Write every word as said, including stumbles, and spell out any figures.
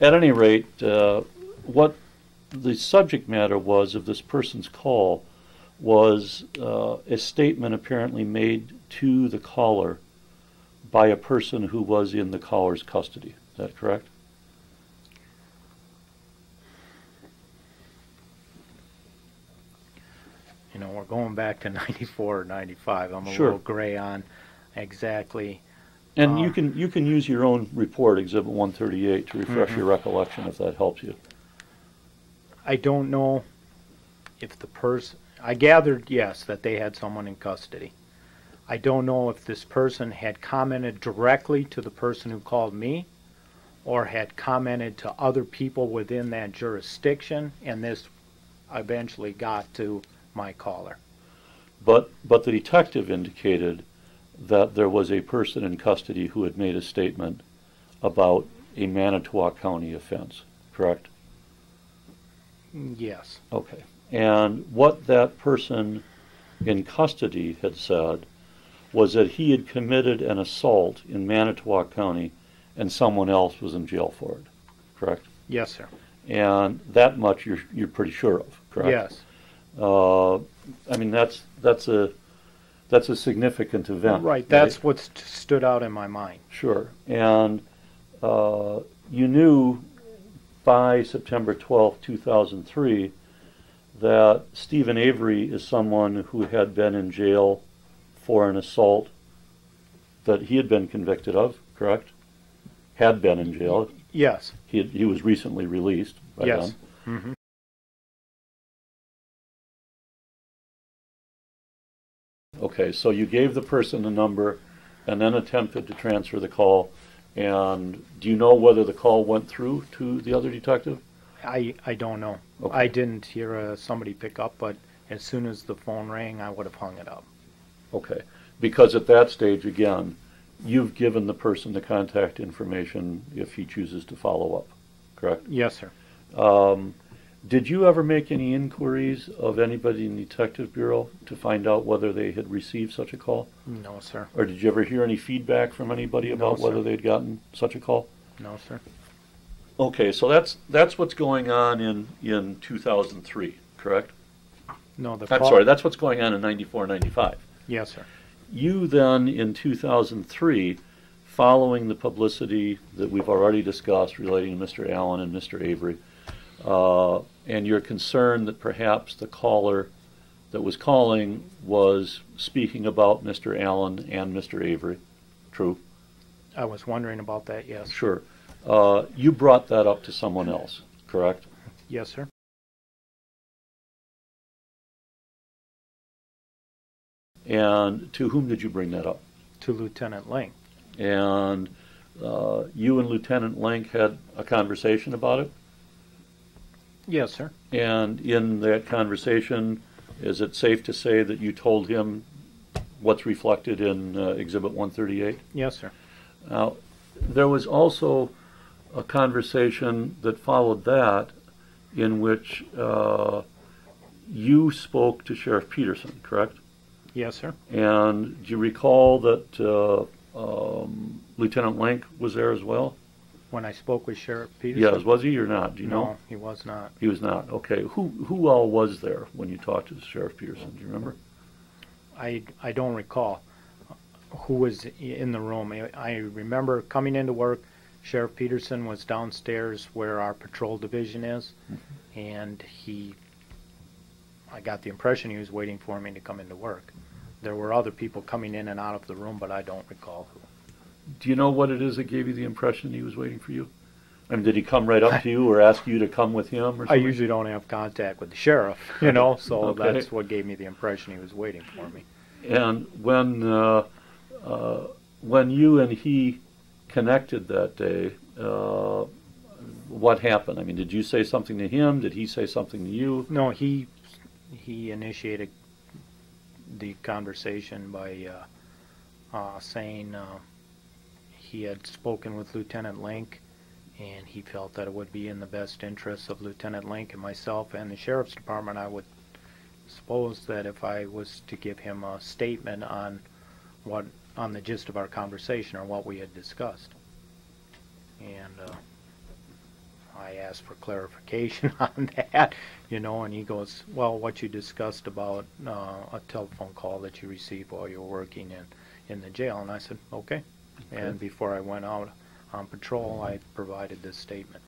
At any rate, uh, what the subject matter was of this person's call was uh, a statement apparently made to the caller by a person who was in the caller's custody. Is that correct? You know, we're going back to ninety-four or ninety-five. I'm a sure. little gray on exactly. And um, you can you can use your own report, Exhibit one thirty-eight, to refresh mm-hmm. your recollection if that helps you. I don't know if the person... I gathered, yes, that they had someone in custody. I don't know if this person had commented directly to the person who called me or had commented to other people within that jurisdiction, and this eventually got to my caller. But, but the detective indicated that there was a person in custody who had made a statement about a Manitowoc County offense, correct? Yes. Okay. And what that person in custody had said was that he had committed an assault in Manitowoc County and someone else was in jail for it, correct? Yes, sir. And that much you're, you're pretty sure of, correct? Yes. Uh, I mean, that's, that's, a, that's a significant event. Right, right? That's what st- stood out in my mind. Sure. And uh, you knew by September twelfth, two thousand three, that Steven Avery is someone who had been in jail for an assault that he had been convicted of, correct? Had been in jail. Yes. He, had, he was recently released by yes. then. Mm-hmm. Okay, so you gave the person a number and then attempted to transfer the call. And do you know whether the call went through to the other detective? I, I don't know. Okay. I didn't hear uh, somebody pick up, but as soon as the phone rang, I would have hung it up. Okay. Because at that stage, again, you've given the person the contact information if he chooses to follow up, correct? Yes, sir. Um, did you ever make any inquiries of anybody in the Detective Bureau to find out whether they had received such a call? No, sir. Or did you ever hear any feedback from anybody about no, whether they'd gotten such a call? No, sir. Okay, so that's that's what's going on in in two thousand three, correct? No, the I'm sorry, that's what's going on in ninety-four, ninety-five. Yes, sir. You then in two thousand three, following the publicity that we've already discussed relating to Mister Allen and Mister Avery, uh, and your concern that perhaps the caller that was calling was speaking about Mister Allen and Mister Avery, true? I was wondering about that, yes. Sure. Uh, you brought that up to someone else, correct? Yes, sir. And to whom did you bring that up? To Lieutenant Lenk. And uh, you and Lieutenant Lenk had a conversation about it? Yes, sir. And in that conversation, is it safe to say that you told him what's reflected in uh, Exhibit one thirty-eight? Yes, sir. Now, there was also a conversation that followed that in which uh, you spoke to Sheriff Peterson, correct? Yes, sir. And do you recall that uh, um, Lieutenant Lenk was there as well? When I spoke with Sheriff Peterson? Yes, was he or not? Do you no, know? No, he was not. He was not. Okay. Who who all was there when you talked to Sheriff Peterson? Do you remember? I, I don't recall who was in the room. I remember coming into work, Sheriff Peterson was downstairs where our patrol division is, mm-hmm. and he, I got the impression he was waiting for me to come into work. There were other people coming in and out of the room, but I don't recall who. Do you know what it is that gave you the impression he was waiting for you? I mean, did he come right up to you or ask you to come with him or something? I usually don't have contact with the sheriff, you know, so okay. that's what gave me the impression he was waiting for me. And when... Uh, Uh, when you and he connected that day, uh, what happened? I mean, did you say something to him? Did he say something to you? No, he he initiated the conversation by uh, uh, saying uh, he had spoken with Lieutenant Lenk, and he felt that it would be in the best interests of Lieutenant Lenk and myself and the Sheriff's Department. I would suppose that if I was to give him a statement on what on the gist of our conversation or what we had discussed. And uh, I asked for clarification on that, you know, and he goes, well, what you discussed about uh, a telephone call that you received while you were working in, in the jail. And I said, okay. Okay. And before I went out on patrol, I provided this statement.